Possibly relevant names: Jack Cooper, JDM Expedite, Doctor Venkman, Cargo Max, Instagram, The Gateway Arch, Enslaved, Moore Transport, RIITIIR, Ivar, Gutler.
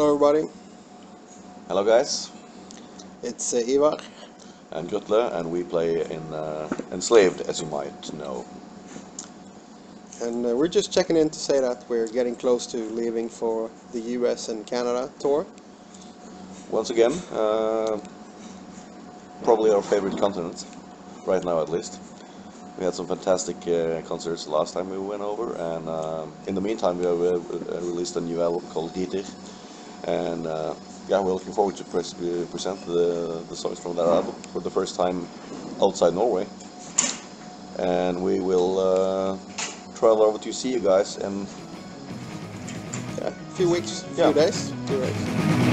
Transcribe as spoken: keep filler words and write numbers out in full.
Hello everybody. Hello guys. It's uh, Ivar and Gutler, and we play in uh, Enslaved, as you might know. And uh, we're just checking in to say that we're getting close to leaving for the U S and Canada tour. Once again, uh, probably our favorite continent, right now at least. We had some fantastic uh, concerts last time we went over, and uh, in the meantime we have, uh, released a new album called RIITIIR, and uh, yeah, we're looking forward to pre present the, the songs from that album for the first time outside Norway. And we will uh, travel over to see you guys in yeah, a few weeks, a few yeah. days. Few days.